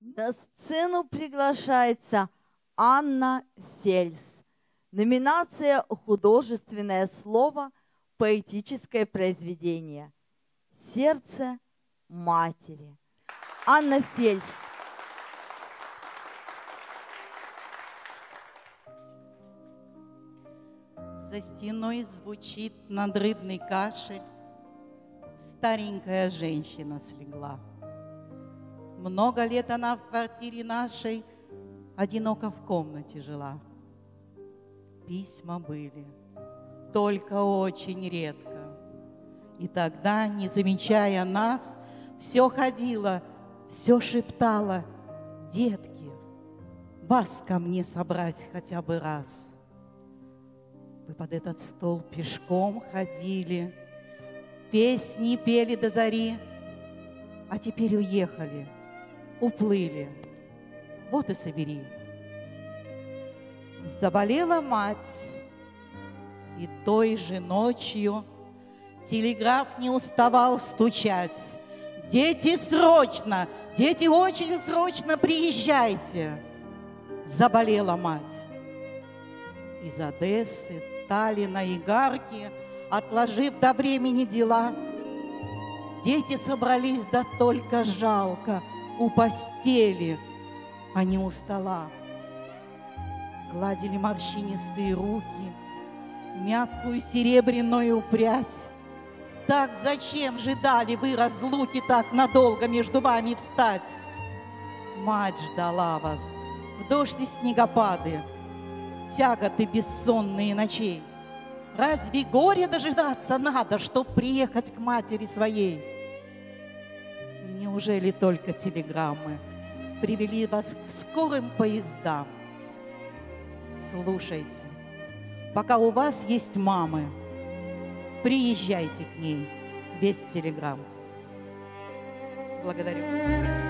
На сцену приглашается Анна Фельс. Номинация «Художественное слово. Поэтическое произведение. Сердце матери». Анна Фельс. За стеной звучит надрывный кашель. Старенькая женщина слегла. Много лет она в квартире нашей одиноко в комнате жила. Письма были, только очень редко. И тогда, не замечая нас, все ходила, все шептала: «Детки, вас ко мне собрать хотя бы раз». Вы под этот стол пешком ходили, песни пели до зари, а теперь уехали, уплыли. Вот и собери. Заболела мать, и той же ночью телеграф не уставал стучать: «Дети, срочно! Дети, очень срочно приезжайте! Заболела мать!» Из Одессы, Таллина и Игарки, отложив до времени дела, дети собрались, да только жалко, у постели, а не у стола. Гладили морщинистые руки, мягкую серебряную прядь. Так зачем же дали вы разлуки так надолго между вами встать? Мать ждала вас в дождь и снегопады, в тяготы бессонные ночей. Разве горе дожидаться надо, чтоб приехать к матери своей? Неужели только телеграммы привели вас к скорым поездам? Слушайте, пока у вас есть мамы, приезжайте к ней без телеграмм. Благодарю.